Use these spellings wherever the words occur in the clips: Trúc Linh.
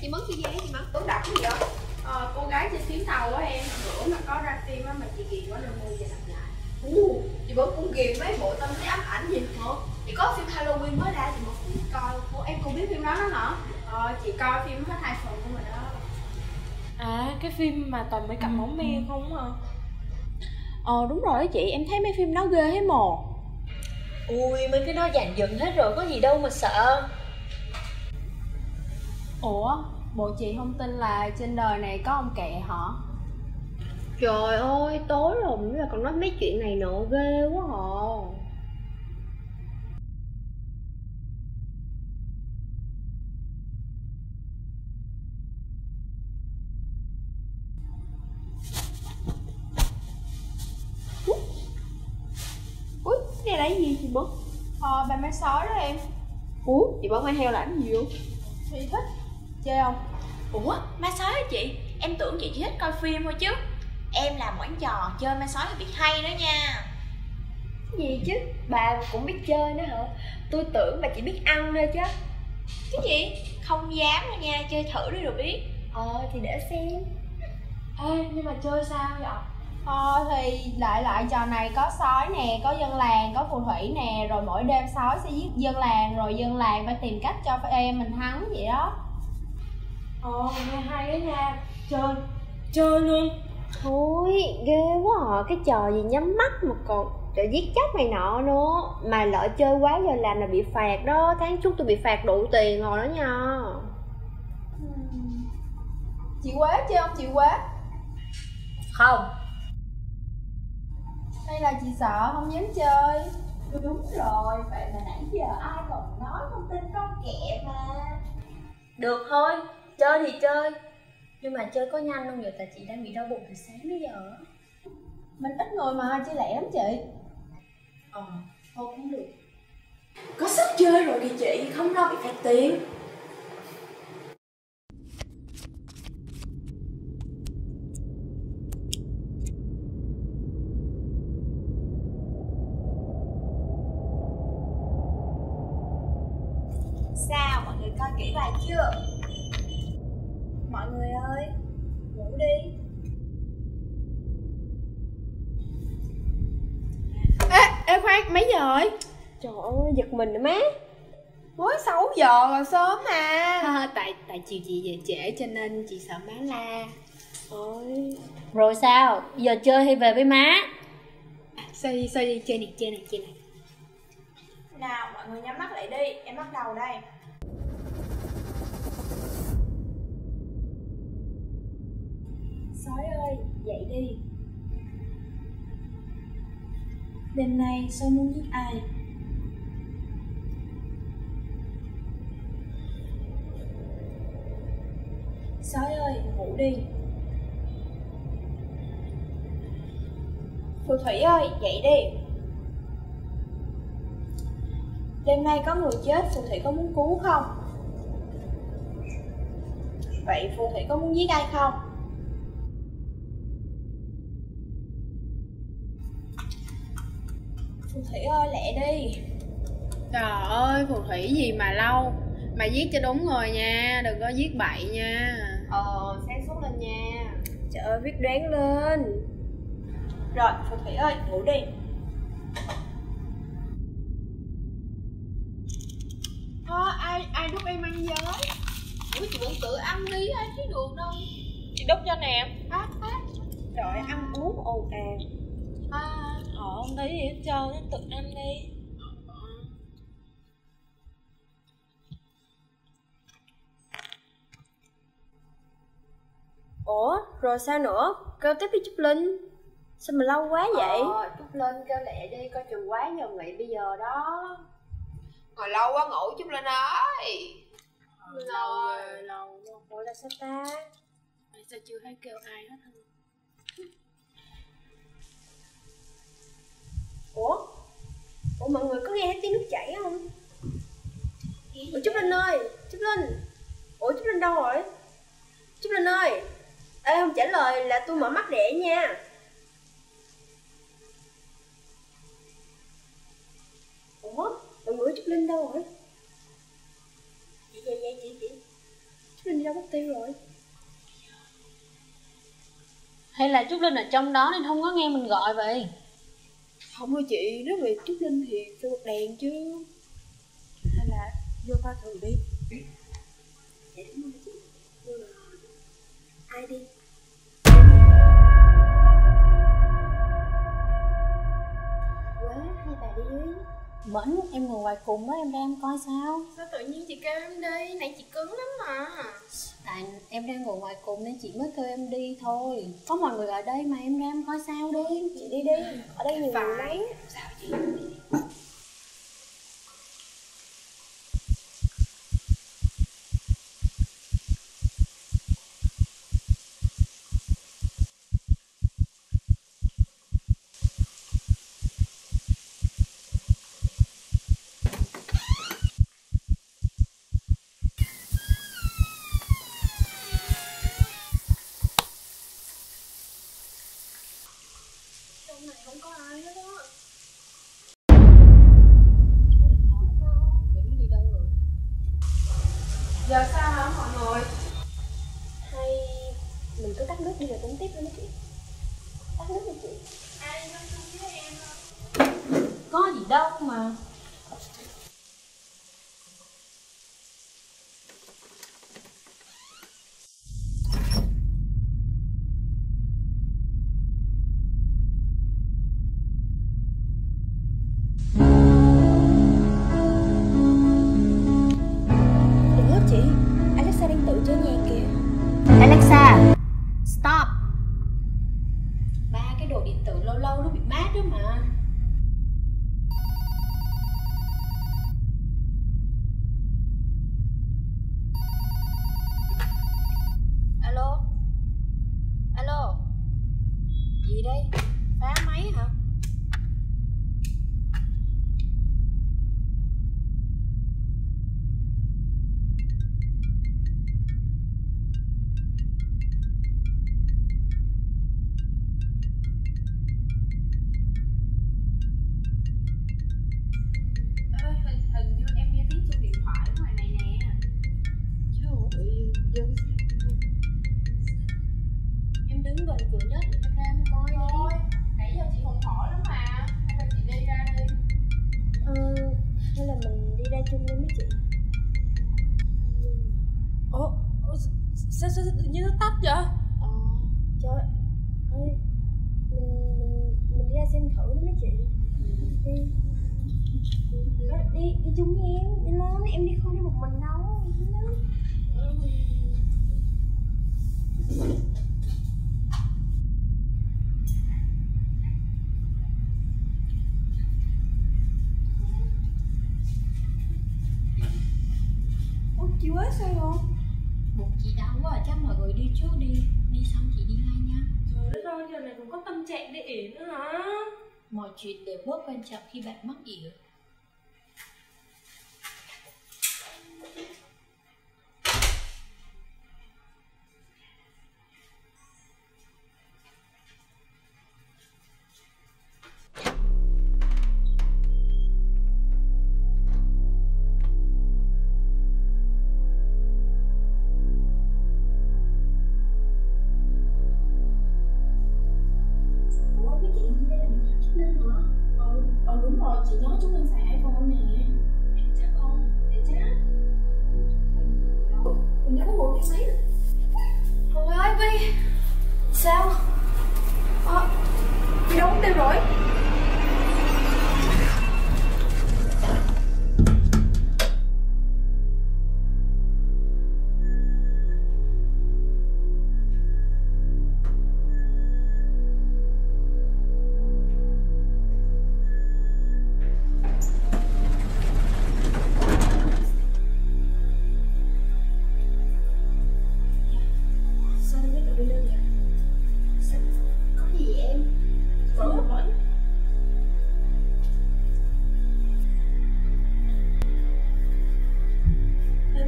Chị mướn cái gì á chị mướn? Tuấn đặt cái gì đó. Cô gái trên chuyến tàu á em, bữa mà có ra phim á mà chị ghiền quá nên mua về đặt lại. Chị bữa cũng ghiền mấy bộ tâm lý ám ảnh gì nữa. Chị có phim Halloween mới ra chị mà cũng coi. Ủa em cũng biết phim đó đó hả? Chị coi phim hết 2 phần của mình đó. À cái phim mà toàn mấy cặp máu me không hả? Đúng rồi đó chị, em thấy mấy phim đó ghê hết mồ. Ui mấy cái đó dàn dựng hết rồi có gì đâu mà sợ. Ủa, bộ chị không tin là trên đời này có ông kẹ hả? Trời ơi, tối rồi nữa là còn nói mấy chuyện này nọ ghê quá hả? Ui, cái này là cái gì chị Bớt? Bà mái sói đó em. Ủa, chị Bớt mái heo là cái gì không? Chị thích chơi không? Ủa, ma sói hả chị? Em tưởng chị chỉ thích coi phim thôi chứ. Em làm quản trò chơi ma sói thì biết hay đó nha. Gì chứ, bà cũng biết chơi nữa hả? Tôi tưởng bà chỉ biết ăn thôi chứ. Cái gì? Không dám đâu nha, chơi thử đi rồi biết. Thì để xem. Ê, nhưng mà chơi sao vậy? Thì lại trò này có sói nè, có dân làng, có phù thủy nè. Rồi mỗi đêm sói sẽ giết dân làng, rồi dân làng phải tìm cách cho em mình thắng vậy đó. Nghe hay đó nha. Chơi luôn. Thôi ghê quá hả, cái trò gì nhắm mắt mà còn trò giết chóc này nọ nữa. Mà lỡ chơi quá giờ làm là bị phạt đó. Tháng trước tôi bị phạt đủ tiền rồi đó nha. Chị Quế chơi không chị Quế? Không. Hay là chị sợ không dám chơi? Đúng rồi, vậy mà nãy giờ ai còn nói không tin con kẹ mà. Được thôi, chơi thì chơi. Nhưng mà chơi có nhanh không vậy? Tại chị đang bị đau bụng từ sáng đến giờ. Mình ít người mà, chơi lẹ lắm chị. Thôi cũng được. Có sức chơi rồi kìa chị, không đâu bị phạt tiền. Sao mọi người coi kỹ bài chưa? Mọi người ơi, ngủ đi. Ê khoan, mấy giờ rồi? Trời ơi, giật mình nữa má. Mới 6 giờ rồi sớm mà. Tại chiều chị về trễ cho nên chị sợ má la. Ôi. Rồi sao? Giờ chơi hay về với má? Sao đi, chơi này. Nào mọi người nhắm mắt lại đi, em bắt đầu đây. Sói ơi, dậy đi. Đêm nay sói muốn giết ai? Sói ơi, ngủ đi. Phù thủy ơi, dậy đi. Đêm nay có người chết, phù thủy có muốn cứu không? Vậy phù thủy có muốn giết ai không? Phù thủy ơi, lẹ đi. Trời ơi, phù thủy gì mà lâu. Mà giết cho đúng người nha, đừng có giết bậy nha. Sáng suốt lên nha. Trời ơi, biết đoán lên. Rồi, phù thủy ơi, ngủ đi. Ai đút em ăn giới? Ủa chị vẫn tự ăn đi á chứ được đâu. Chị đút cho nè. Trời ăn uống ồn ào. Không thấy gì hết trơn, tự ăn đi. Ủa rồi sao nữa? Kêu tiếp với Trúc Linh. Sao mà lâu quá vậy? Trúc Linh kêu lẹ đi, coi chừng quá giờ nghỉ bây giờ đó. Ngồi lâu quá ngủ Trúc Linh ơi. Lâu ngủ là sao ta? Mày sao chưa thấy kêu ai hết hả? Ủa mọi người có nghe thấy tiếng nước chảy không? Ủa Trúc Linh ơi, Trúc Linh. Ủa Trúc Linh đâu rồi? Trúc Linh ơi. Ê không trả lời là tôi mở mắt đẻ nha. Ủa mọi người Trúc Linh đâu rồi? Chị Trúc Linh đi đâu mất tiêu rồi? Hay là Trúc Linh ở trong đó nên không có nghe mình gọi vậy? Không thôi chị, nếu về Trúc Linh thì tôi bật đèn chứ. Hay là vô ba thử đi. Dạ đúng rồi chị. Vô là ai đi? Quá, hai bà đi đi. Mẫn, em ngồi ngoài cùng đó, em ra em coi sao. Sao tự nhiên chị kêu em đi, nãy chị cứng lắm mà. Tại em đang ngồi ngoài cùng nên chị mới kêu em đi thôi. Có mọi người ở đây mà em ra em coi sao đi. Chị đi đi, ở đây người lấy. Sao chị đi? Giờ sao hả mọi người? Hay mình cứ tắt nước đi rồi tính tiếp luôn đó chị. Tắt nước đi chị. Ai nói chung với em không? Có gì đâu mà. Sao tự nhiên nó tắt vậy? Trời ơi, mình đi ra xem thử đó mấy chị. Đi chung với em, đi lớn, em đi không đi một mình đâu. Ủa chị quá sao rồi? Bụng chị đau quá, chắc mọi người đi trước đi. Đi xong chị đi ngay nha. Trời ơi, giờ này cũng có tâm trạng để ỉa nữa hả? Mọi chuyện đều bớt quan trọng khi bạn mắc ỉa.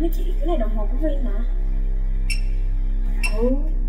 với chị, cái này đồng hồ của Vin mà. Ừ.